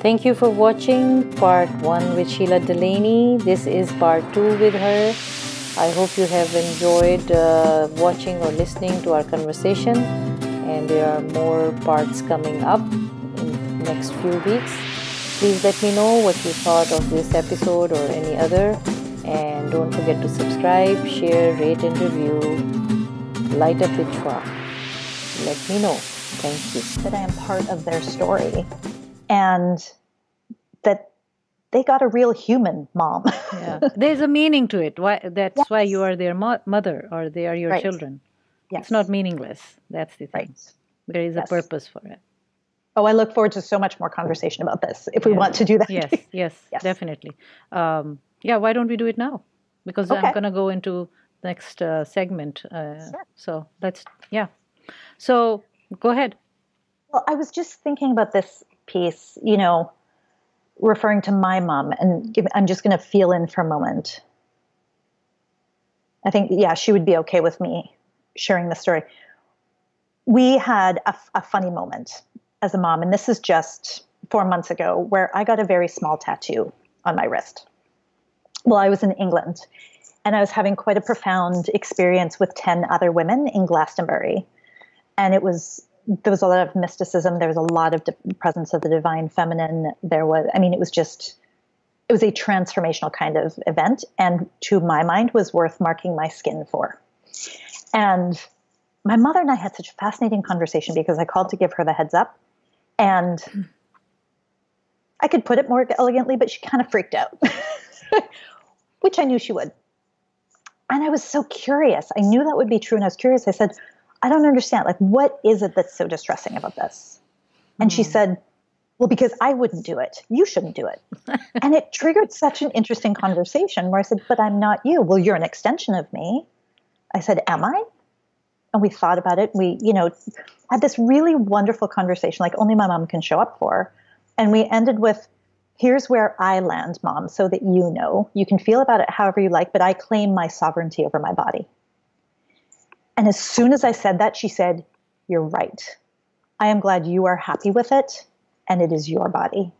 Thank you for watching part 1 with Sheila Delaney. This is part 2 with her. I hope you have enjoyed watching or listening to our conversation, and there are more parts coming up in the next few weeks. Please let me know what you thought of this episode or any other, and don't forget to subscribe, share, rate and review. Light a pitchfork. Let me know. Thank you. That I am part of their story, and that they got a real human mom. Yeah. There's a meaning to it. Why? That's yes. Why you are their mother, or they are your right. children. Yes. It's not meaningless. That's the thing. Right. There is yes. a purpose for it. Oh, I look forward to so much more conversation about this if we want to do that. Yes, yes, yes. Definitely. Yeah, why don't we do it now? Because I'm going to go into next segment. Sure. So let's, yeah. So go ahead. Well, I was just thinking about this piece, you know, referring to my mom, and I'm just going to feel in for a moment. I think, yeah, she would be okay with me sharing the story. We had a funny moment as a mom, and this is just 4 months ago, where I got a very small tattoo on my wrist. Well, I was in England, and I was having quite a profound experience with 10 other women in Glastonbury. And it was, there was a lot of mysticism. There was a lot of presence of the divine feminine. There was, I mean, it was just, it was a transformational kind of event, and to my mind was worth marking my skin for. And my mother and I had such a fascinating conversation, because I called to give her the heads up, and I could put it more elegantly, but she kind of freaked out, which I knew she would. And I was so curious. I knew that would be true. And I was curious. I said, I don't understand. Like, what is it that's so distressing about this? And she said, well, because I wouldn't do it. You shouldn't do it. And it triggered such an interesting conversation where I said, but I'm not you. Well, you're an extension of me. I said, am I? And we thought about it. We, you know, had this really wonderful conversation, like only my mom can show up for. And we ended with, here's where I land, Mom, so that you know. You can feel about it however you like, but I claim my sovereignty over my body. And as soon as I said that, she said, you're right. I am glad you are happy with it, and it is your body.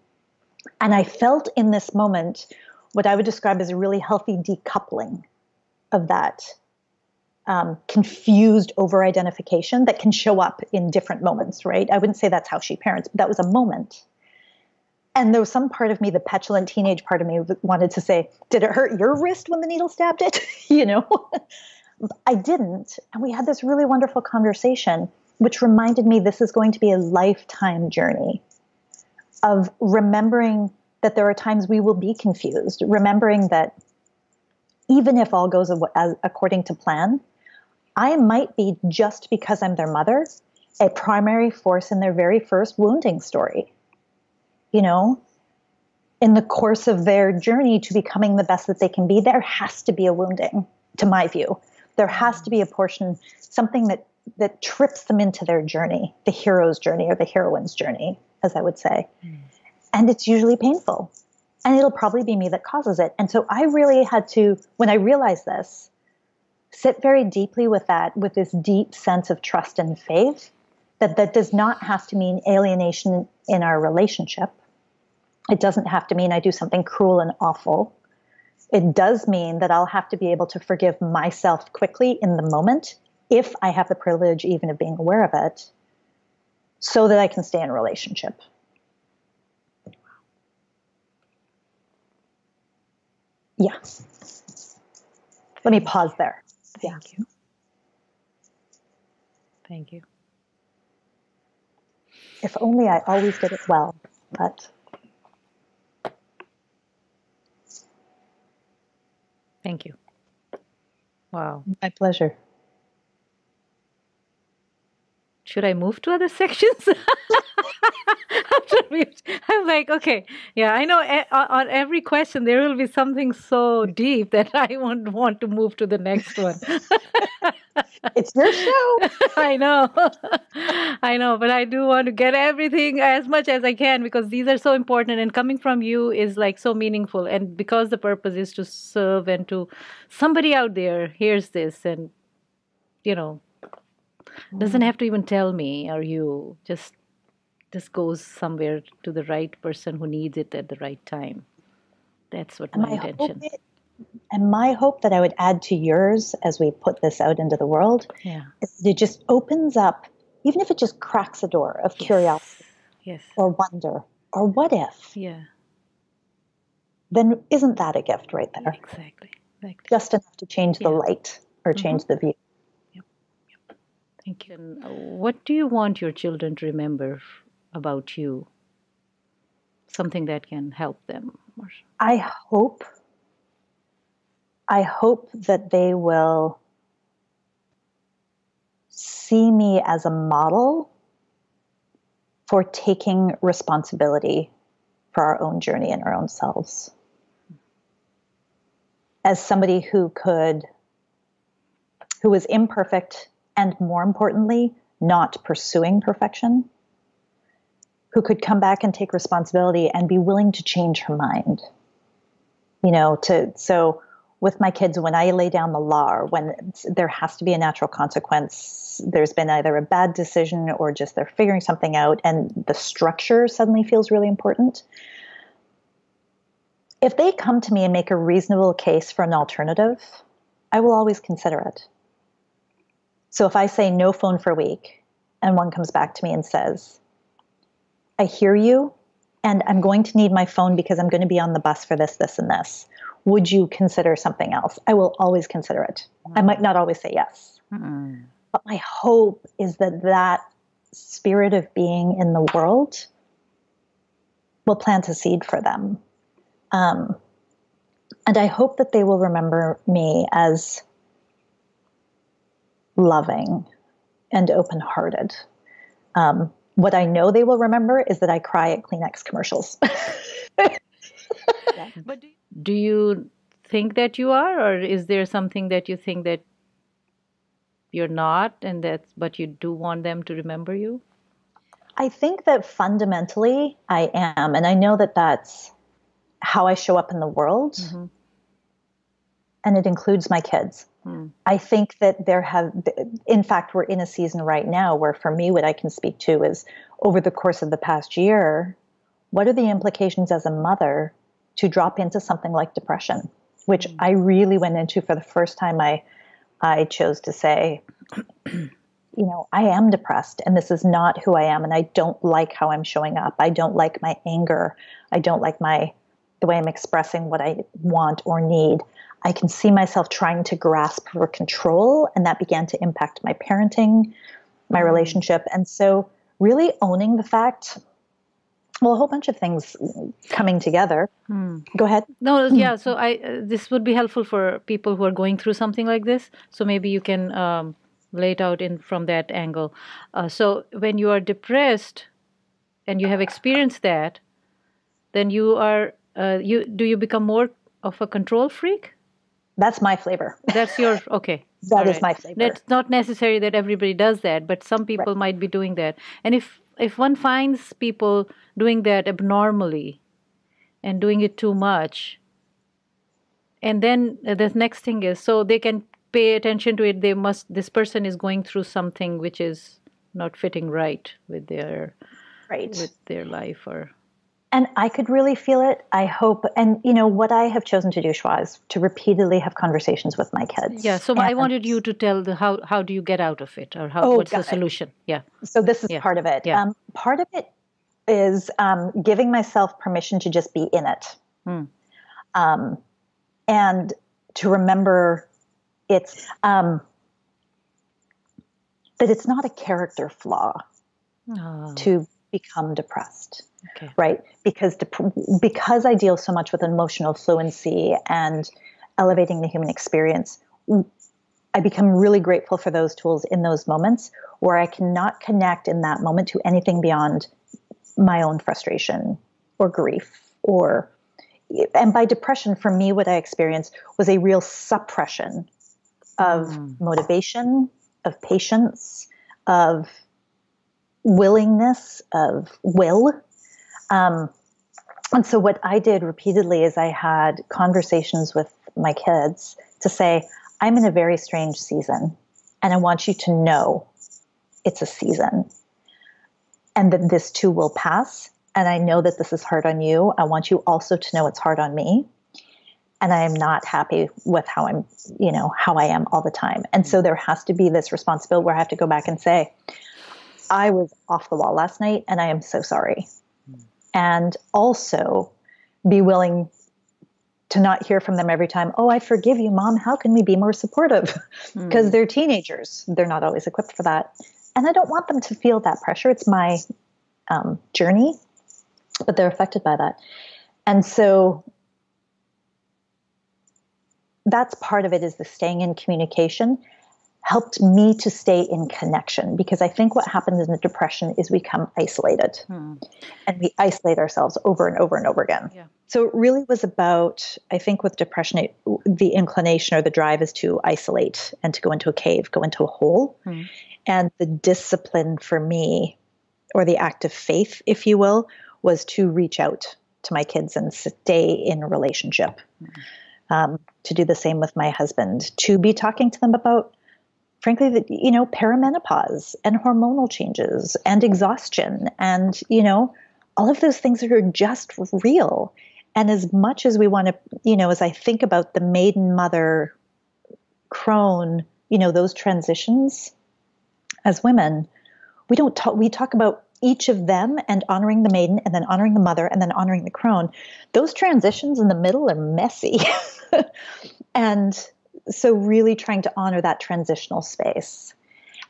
And I felt in this moment what I would describe as a really healthy decoupling of that confused over-identification that can show up in different moments, right? I wouldn't say that's how she parents, but that was a moment. And there was some part of me, the petulant teenage part of me, wanted to say, did it hurt your wrist when the needle stabbed it? You know, I didn't. And we had this really wonderful conversation, which reminded me this is going to be a lifetime journey of remembering that there are times we will be confused, remembering that even if all goes according to plan, I might be, just because I'm their mother, a primary force in their very first wounding story, you know, in the course of their journey to becoming the best that they can be. There has to be a wounding, to my view. There has to be a portion, something that trips them into their journey, the hero's journey or the heroine's journey, as I would say. And it's usually painful, and it'll probably be me that causes it. And so I really had to, when I realized this, sit very deeply with that, with this deep sense of trust and faith, that does not have to mean alienation in our relationship. It doesn't have to mean I do something cruel and awful. It does mean that I'll have to be able to forgive myself quickly in the moment, if I have the privilege even of being aware of it, so that I can stay in a relationship. Yeah. Let me pause there. Thank you. Thank you. If only I always did it well, but... Thank you. Wow. My pleasure. Should I move to other sections? I'm like, okay. Yeah, I know on every question there will be something so deep that I won't want to move to the next one. It's your show. I know. I know, but I do want to get everything as much as I can, because these are so important, and coming from you is like so meaningful. And because the purpose is to serve, and to somebody out there hears this and, you know, doesn't have to even tell me or you, just this goes somewhere to the right person who needs it at the right time. That's what my intention. And my hope that I would add to yours as we put this out into the world, is that it just opens up, even if it just cracks a door of curiosity or wonder or what if, then isn't that a gift right there? Exactly. Just enough to change the light or change the view. Yep. Thank you. And what do you want your children to remember about you? Something that can help them. I hope that they will see me as a model for taking responsibility for our own journey and our own selves. As somebody who was imperfect and, more importantly, not pursuing perfection, who could come back and take responsibility and be willing to change her mind. You know, so with my kids, when I lay down the law, or when there has to be a natural consequence, there's been either a bad decision or just they're figuring something out, and the structure suddenly feels really important. If they come to me and make a reasonable case for an alternative, I will always consider it. So if I say no phone for a week, and one comes back to me and says, I hear you, and I'm going to need my phone because I'm going to be on the bus for this, this, and this. Would you consider something else? I will always consider it. I might not always say yes. But my hope is that that spirit of being in the world will plant a seed for them. And I hope that they will remember me as loving and open-hearted. What I know they will remember is that I cry at Kleenex commercials. But do you think that you are, or is there something that you think that you're not, and but you do want them to remember you? I think that fundamentally I am, and I know that that's how I show up in the world, and it includes my kids. I think that in fact, we're in a season right now where, for me, what I can speak to is over the course of the past year, what are the implications as a mother to drop into something like depression, which I really went into for the first time. I chose to say, you know, I am depressed, and this is not who I am, and I don't like how I'm showing up. I don't like my anger. I don't like the way I'm expressing what I want or need. I can see myself trying to grasp for control, and that began to impact my parenting, my relationship. And so really owning the fact, well, a whole bunch of things coming together. Go ahead. No, yeah, so this would be helpful for people who are going through something like this. So maybe you can lay it out from that angle. So when you are depressed and you have experienced that, then you are, do you become more of a control freak? That's my flavor. That's your, okay. That is my flavor. It's not necessary that everybody does that, but some people might be doing that. And if one finds people doing that abnormally and doing it too much, and then the next thing is, so they can pay attention to it. This person is going through something which is not fitting right with their life, or. And I could really feel it, I hope. And, you know, what I have chosen to do, Shwa, is to repeatedly have conversations with my kids. Yeah, so I wanted you to tell how do you get out of it, or what's the solution? Yeah. So this is part of it. Yeah. Part of it is giving myself permission to just be in it. And to remember that it's not a character flaw to become depressed. Okay. Right? Because I deal so much with emotional fluency and elevating the human experience, I become really grateful for those tools in those moments where I cannot connect in that moment to anything beyond my own frustration or grief. And by depression, for me, what I experienced was a real suppression of motivation, of patience, of willingness, of will. And so what I did repeatedly is I had conversations with my kids to say, I'm in a very strange season, and I want you to know it's a season. and that this too will pass. And I know that this is hard on you. I want you also to know it's hard on me. And I am not happy with how I'm, you know, how I am all the time. And so there has to be this responsibility where I have to go back and say, I was off the wall last night and I am so sorry. And also be willing to not hear from them every time, oh, I forgive you, Mom. How can we be more supportive? Because they're teenagers. They're not always equipped for that. And I don't want them to feel that pressure. It's my journey, but they're affected by that. And so that's part of it, is the staying in communication helped me to stay in connection, because I think what happens in the depression is we become isolated and we isolate ourselves over and over and over again. Yeah. So it really was about, I think with depression, the inclination or the drive is to isolate and to go into a cave, go into a hole. And the discipline for me, or the act of faith, if you will, was to reach out to my kids and stay in a relationship, to do the same with my husband, to be talking to them about, frankly, the, you know, perimenopause and hormonal changes and exhaustion and, you know, all of those things that are just real. And as much as we want to, you know, as I think about the maiden mother, crone, you know, those transitions as women, we don't talk, we talk about each of them and honoring the maiden and then honoring the mother and then honoring the crone. Those transitions in the middle are messy. And so really trying to honor that transitional space.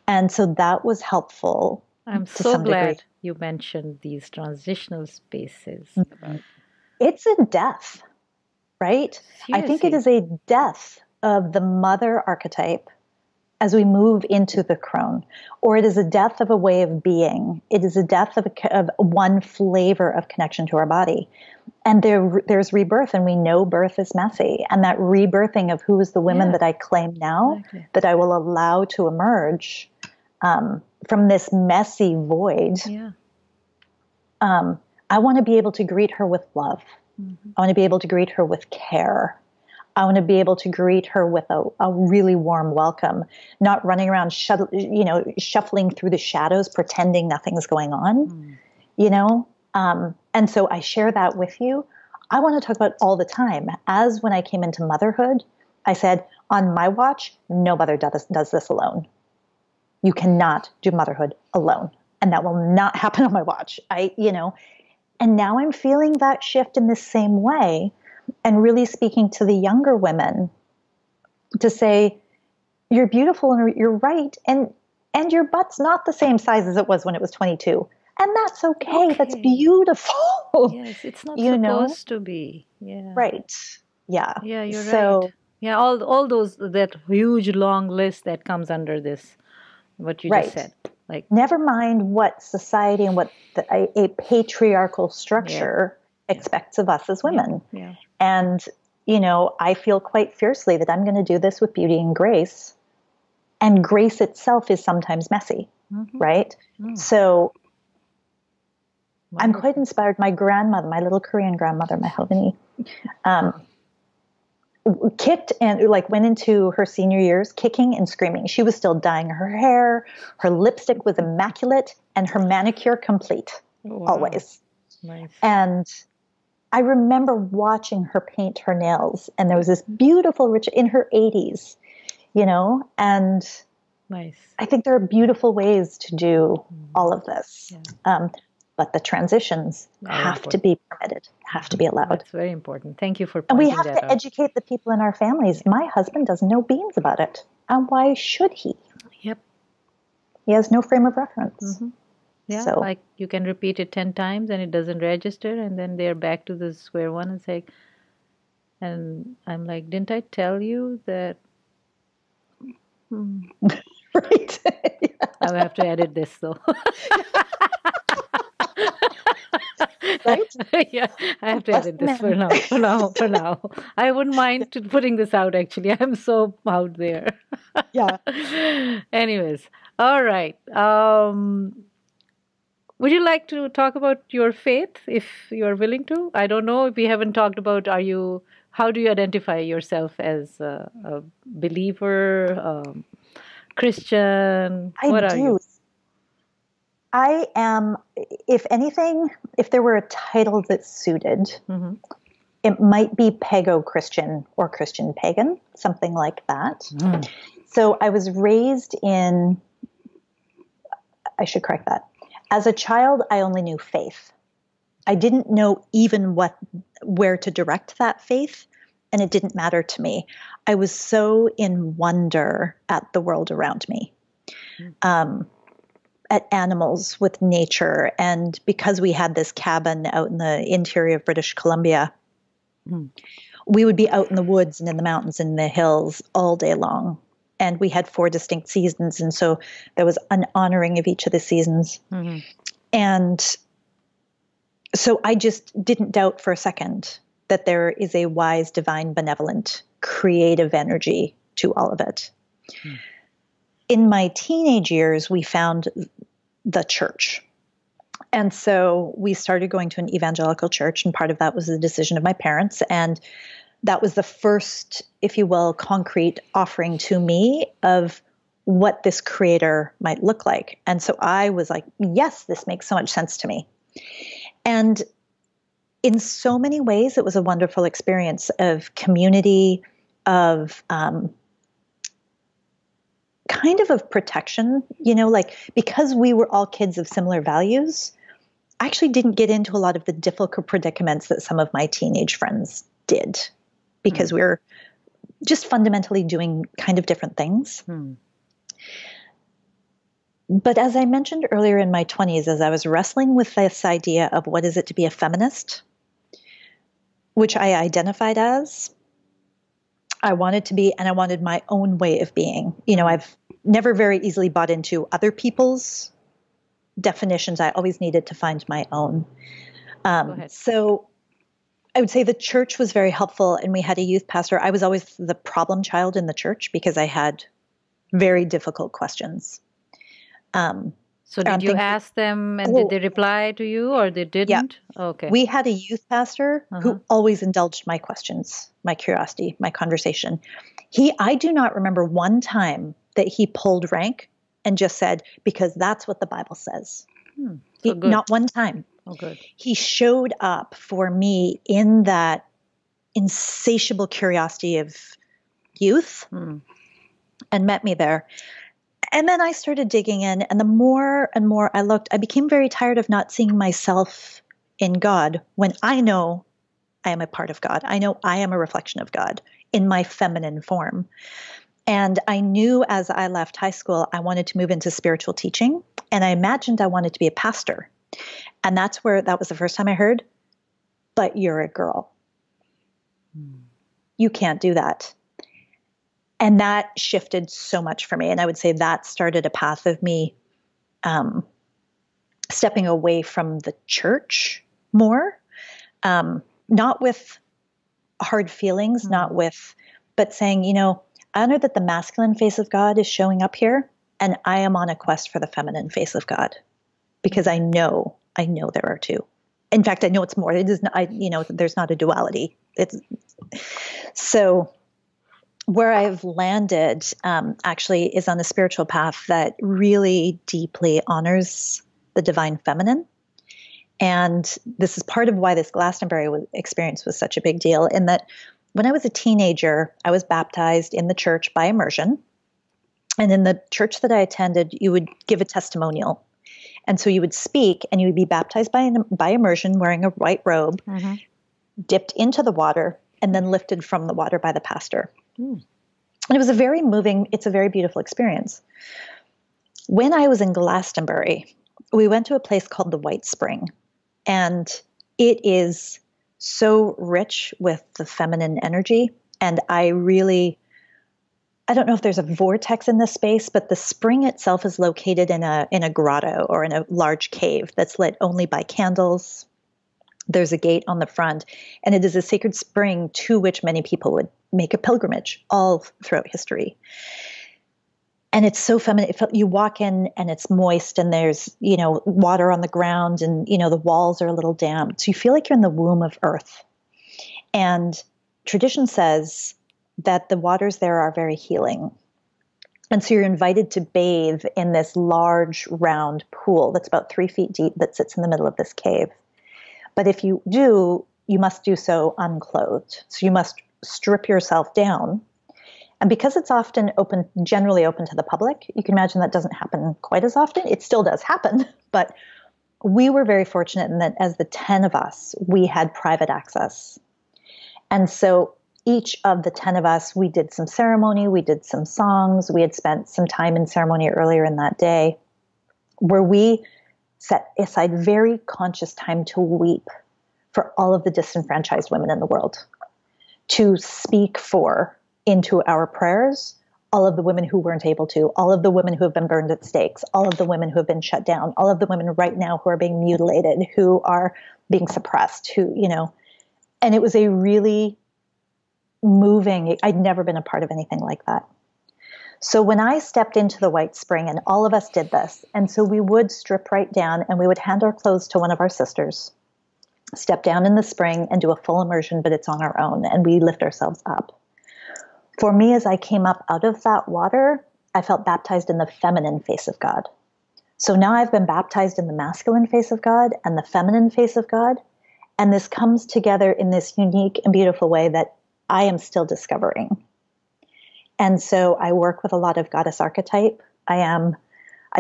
And so that was helpful. I'm so glad you mentioned these transitional spaces. It's a death, right? Seriously. I think it is a death of the mother archetype as we move into the crone, or it is a death of a way of being. It is a death of one flavor of connection to our body. And there's rebirth, and we know birth is messy. And that rebirthing of who is the woman that I claim now, that I will allow to emerge from this messy void. I want to be able to greet her with love. I want to be able to greet her with care. I want to be able to greet her with a really warm welcome, not running around, shuffling through the shadows, pretending nothing's going on, you know? And so I share that with you. I want to talk about all the time, as when I came into motherhood, I said, on my watch, no mother does this alone. You cannot do motherhood alone. And that will not happen on my watch. And now I'm feeling that shift in the same way. And really speaking to the younger women to say, you're beautiful and you're right. And your butt's not the same size as it was when it was 22. And that's okay. That's beautiful. Yes, it's not supposed to be. Yeah. Right. Yeah. Yeah, you're right. Yeah, all those, that huge long list that comes under this, what you just said. Like, never mind what society and what a patriarchal structure expects of us as women. And, you know, I feel quite fiercely that I'm going to do this with beauty and grace itself is sometimes messy, right? So I'm quite inspired. My grandmother, my little Korean grandmother, my Halvani, went into her senior years kicking and screaming. She was still dyeing her hair, her lipstick was immaculate, and her manicure complete, always. Nice. And I remember watching her paint her nails, and there was this beautiful rich in her 80s, you know, and I think there are beautiful ways to do all of this. But the transitions have to be permitted, have to be allowed. That's very important. Thank you for pointing that out. And we have to educate the people in our families. My husband doesn't know beans about it. And why should he? He has no frame of reference. Yeah, so, like you can repeat it 10 times and it doesn't register, and then they're back to the square one and say, and I'm like, didn't I tell you that? Right. I will have to edit this though. Right? I have to edit this for now. I wouldn't mind putting this out actually. I'm so out there. Anyways, all right. Would you like to talk about your faith, if you are willing to? I don't know if we haven't talked about. How do you identify yourself as a believer, Christian? What are you? I am, if anything, if there were a title that suited, mm-hmm. it might be pago-Christian or Christian-pagan, something like that. Mm. So I was raised in, I should correct that. As a child, I only knew faith. I didn't know even where to direct that faith, and it didn't matter to me. I was so in wonder at the world around me, at animals, with nature. And because we had this cabin out in the interior of British Columbia, we would be out in the woods and in the mountains and the hills all day long. And we had 4 distinct seasons. And so there was an honoring of each of the seasons. Mm-hmm. And so I just didn't doubt for a second that there is a wise, divine, benevolent, creative energy to all of it. Mm. In my teenage years, we found the church. And so we started going to an evangelical church, and part of that was the decision of my parents. And that was the first, if you will, concrete offering to me of what this creator might look like. And so I was like, yes, this makes so much sense to me. And in so many ways, it was a wonderful experience of community, of kind of protection, you know, like, because we were all kids of similar values, I actually didn't get into a lot of the difficult predicaments that some of my teenage friends did, because we were just fundamentally doing kind of different things. Mm. But as I mentioned earlier, in my 20s, as I was wrestling with this idea of what is it to be a feminist, which I identified as, I wanted to be, and I wanted my own way of being. You know, I've never very easily bought into other people's definitions. I always needed to find my own. So I would say the church was very helpful, and we had a youth pastor. I was always the problem child in the church because I had very difficult questions. So did you ask them, and did they reply to you, or they didn't? Yeah. Okay. We had a youth pastor who always indulged my questions, my curiosity, my conversation. I do not remember one time that he pulled rank and just said, because that's what the Bible says. Hmm. So not one time. Oh, good. He showed up for me in that insatiable curiosity of youth and met me there. And then I started digging in, and the more and more I looked, I became very tired of not seeing myself in God, when I know I am a part of God. I know I am a reflection of God in my feminine form. And I knew as I left high school, I wanted to move into spiritual teaching, and I imagined I wanted to be a pastor. And that's where, that was the first time I heard, but you're a girl. Mm. You can't do that. And that shifted so much for me. And I would say that started a path of me stepping away from the church more, not with hard feelings, not with, but saying, you know, I honor that the masculine face of God is showing up here, and I am on a quest for the feminine face of God, because I know there are two. In fact, I know it's more. It is not, you know, there's not a duality. It's so. Where I've landed actually is on a spiritual path that really deeply honors the divine feminine. And this is part of why this Glastonbury experience was such a big deal, in that when I was a teenager, I was baptized in the church by immersion. And in the church that I attended, you would give a testimonial. And so you would speak, and you would be baptized by immersion, wearing a white robe, dipped into the water, and then lifted from the water by the pastor. And it was a very moving, it's a very beautiful experience. When I was in Glastonbury, we went to a place called the White Spring, and it is so rich with the feminine energy. And I don't know if there's a vortex in this space, but the spring itself is located in a grotto, or in a large cave that's lit only by candles. There's a gate on the front, and it is a sacred spring to which many people would make a pilgrimage all throughout history. And it's so feminine. You walk in, and it's moist, and there's, you know, water on the ground, and, you know, the walls are a little damp. So you feel like you're in the womb of earth. And tradition says that the waters there are very healing. And so you're invited to bathe in this large round pool that's about 3 feet deep that sits in the middle of this cave. But if you do, you must do so unclothed. So you must strip yourself down. And because it's often open, generally open to the public, you can imagine that doesn't happen quite as often. It still does happen, but we were very fortunate in that as the 10 of us, we had private access. And so each of the 10 of us, we did some ceremony, we did some songs, we had spent some time in ceremony earlier in that day, where we set aside very conscious time to weep for all of the disenfranchised women in the world, to speak for into our prayers all of the women who weren't able to, all of the women who have been burned at stakes, all of the women who have been shut down, all of the women right now who are being mutilated, who are being suppressed, who, you know. And it was a really moving, I'd never been a part of anything like that. So when I stepped into the White Spring, and all of us did this, and so we would strip right down and we would hand our clothes to one of our sisters, step down in the spring and do a full immersion, but it's on our own, and we lift ourselves up. For me, as I came up out of that water, I felt baptized in the feminine face of God. So now I've been baptized in the masculine face of God and the feminine face of God. And this comes together in this unique and beautiful way that I am still discovering. And so I work with a lot of goddess archetype. I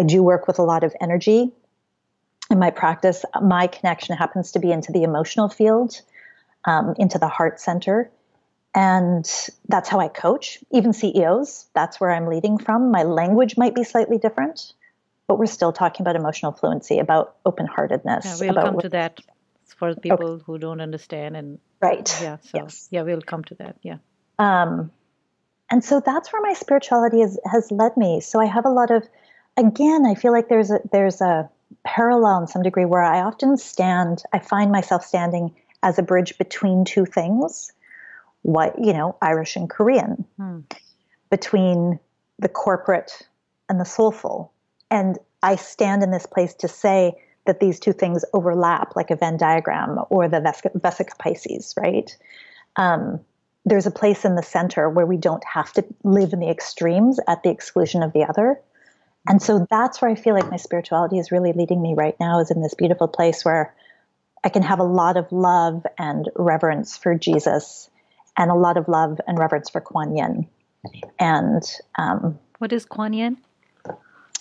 do work with a lot of energy in my practice. My connection happens to be into the emotional field, into the heart center. And that's how I coach, even CEOs. That's where I'm leading from. My language might be slightly different, but we're still talking about emotional fluency, about open-heartedness. Yeah, we'll come to that for people who don't understand. And right. Yeah, so, yes. Yeah, we'll come to that, yeah. And so that's where my spirituality has led me. So I have a lot of, again, I feel like there's a parallel in some degree where I often stand, I find myself standing as a bridge between two things. What, you know, Irish and Korean, between the corporate and the soulful. And I stand in this place to say that these two things overlap like a Venn diagram or the Vesica Pisces, right? There's a place in the center where we don't have to live in the extremes at the exclusion of the other. And so that's where I feel like my spirituality is really leading me right now, is in this beautiful place where I can have a lot of love and reverence for Jesus and a lot of love and reverence for Kuan Yin. And what is Kuan Yin?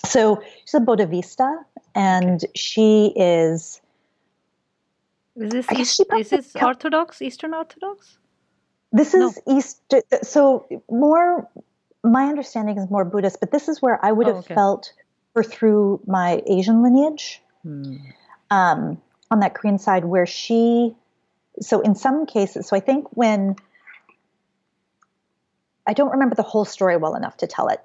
So she's a Bodavista, and she is. Is this Orthodox, Eastern Orthodox? So more, my understanding is more Buddhist, but this is where I would have felt her through my Asian lineage, on that Korean side, where she. So in some cases, so I think when. I don't remember the whole story well enough to tell it,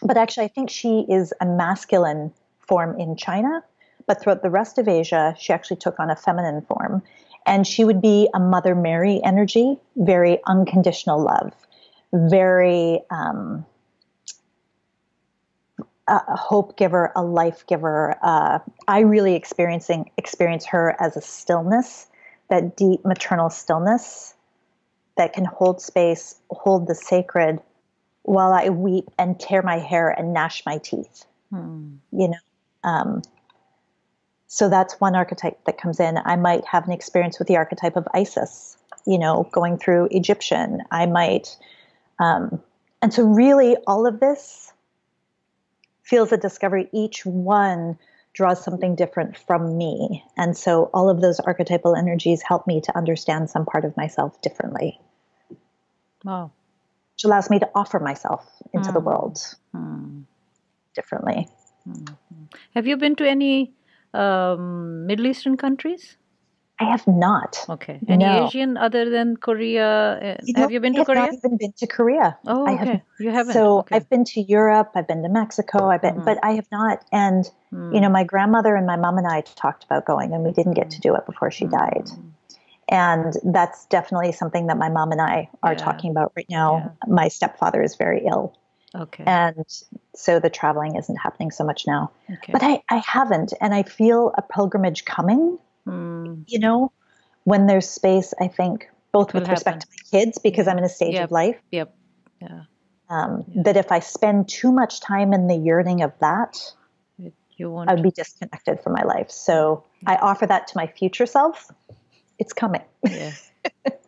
but actually I think she is a masculine form in China, but throughout the rest of Asia, she actually took on a feminine form, and she would be a Mother Mary energy, very unconditional love, very a hope giver, a life giver. I really experience her as a stillness, that deep maternal stillness that can hold space, hold the sacred, while I weep and tear my hair and gnash my teeth. You know, so that's one archetype that comes in. I might have an experience with the archetype of Isis, you know, going through Egyptian. I might, and so really all of this feels a discovery. Each one draws something different from me. And so all of those archetypal energies help me to understand some part of myself differently. Wow. Which allows me to offer myself into the world differently. Have you been to any Middle Eastern countries? I have not. Okay. Any Asian other than Korea? Have you been to Korea? I have not even been to Korea. Oh, okay. You haven't. So I've been to Europe. I've been to Mexico. But I have not. And, you know, my grandmother and my mom and I talked about going, and we didn't get to do it before she died. And that's definitely something that my mom and I are talking about right now. Yeah. My stepfather is very ill. Okay. And so the traveling isn't happening so much now. Okay. But I haven't. And I feel a pilgrimage coming. You know, when there's space, I think both with respect to my kids, because I'm in a stage of life. Yep. Yeah. But if I spend too much time in the yearning of that, I would be disconnected from my life. So I offer that to my future self. It's coming. Yeah.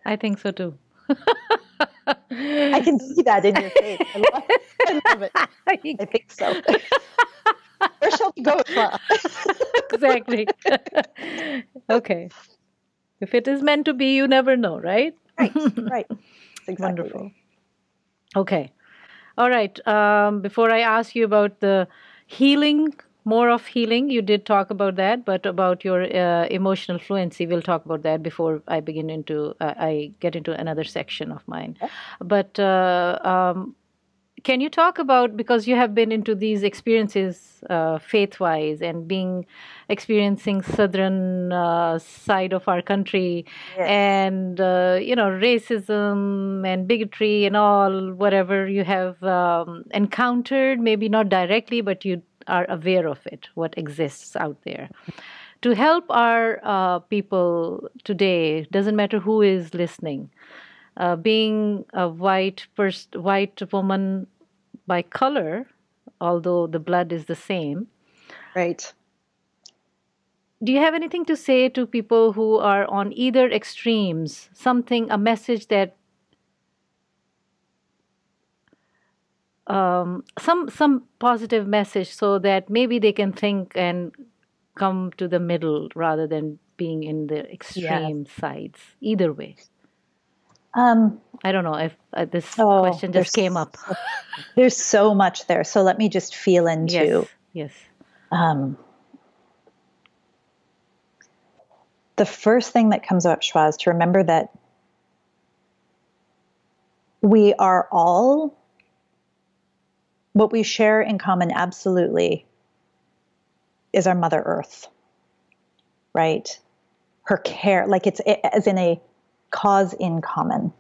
I think so too. I can see that in your face. I love it. I think so. Where shall we go? Exactly. Okay. If it is meant to be, you never know, right? Right. Exactly. Wonderful. Okay. All right. Before I ask you about the healing, more of healing, you did talk about that, but about your emotional fluency, we'll talk about that before I begin into, I get into another section of mine. Okay. But can you talk about, because you have been into these experiences faith-wise and experiencing southern side of our country, yes, and, you know, racism and bigotry and all, whatever you have encountered, maybe not directly, but you are aware of it, what exists out there. To help our people today, doesn't matter who is listening, being a white woman by color, although the blood is the same. Right. Do you have anything to say to people who are on either extremes? Something, a message that some positive message, so that maybe they can think and come to the middle rather than being in the extreme sides, either way. I don't know if this question just came up. There's so much there. So let me just feel into. Yes. Yes. The first thing that comes up, Shwa, is to remember that we are all, what we share in common absolutely is our Mother Earth, right? Her care, like it's as in a cause in common.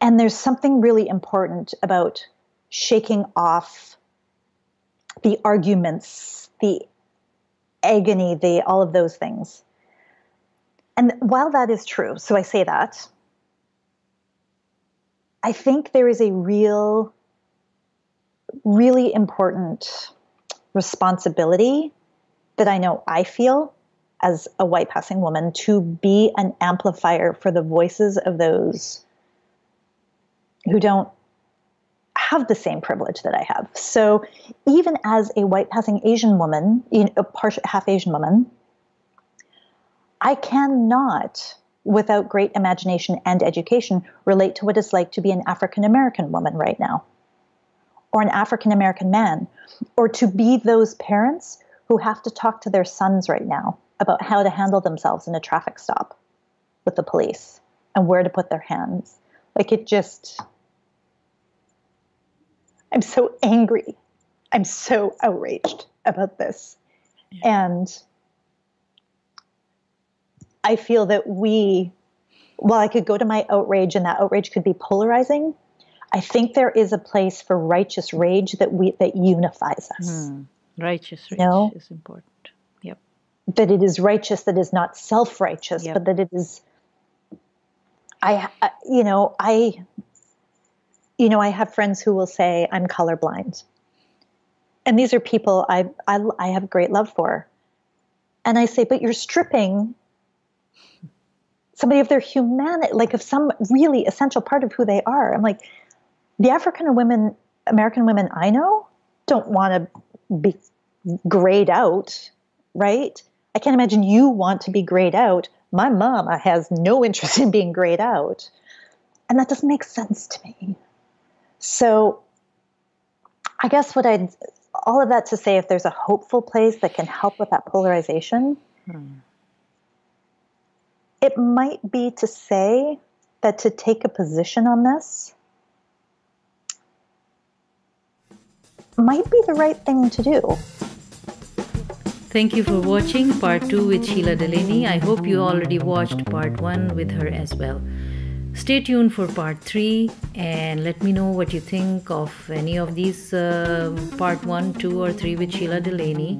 And there's something really important about shaking off the arguments, the agony, the all of those things. And while that is true, so I say that, I think there is a real, really important responsibility that I know I feel as a white passing woman to be an amplifier for the voices of those who don't have the same privilege that I have. So even as a white passing Asian woman, a partial half Asian woman, I cannot, without great imagination and education, relate to what it's like to be an African-American woman right now, or an African-American man, or to be those parents who have to talk to their sons right now about how to handle themselves in a traffic stop with the police and where to put their hands. Like it just, I'm so angry. I'm so outraged about this. Yeah. And I feel that while I could go to my outrage and that outrage could be polarizing, I think there is a place for righteous rage that unifies us. Righteous rage is important. Yep. That it is righteous, that is not self-righteous, but that it is, I have friends who will say I'm colorblind. And these are people I have great love for. And I say, but you're stripping somebody of their humanity, like of some really essential part of who they are. I'm like, the American women I know don't want to be grayed out, right? I can't imagine you want to be grayed out. My mom has no interest in being grayed out. And that doesn't make sense to me. So I guess all of that to say, if there's a hopeful place that can help with that polarization, it might be to say that to take a position on this might be the right thing to do. Thank you for watching part 2 with Sheila Delaney. I hope you already watched part 1 with her as well. Stay tuned for part 3 and let me know what you think of any of these part 1, 2 or 3 with Sheila Delaney,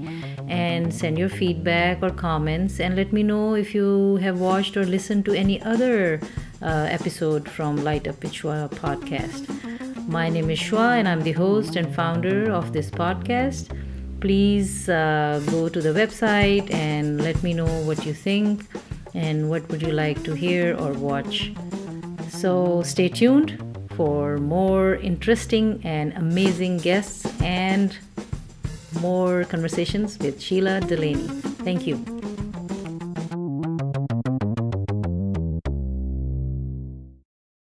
and send your feedback or comments, and let me know if you have watched or listened to any other episode from Light Up with Shwa podcast. My name is Shwa and I'm the host and founder of this podcast. Please go to the website and let me know what you think and what would you like to hear or watch. So stay tuned for more interesting and amazing guests and more conversations with Sheila Delaney. Thank you.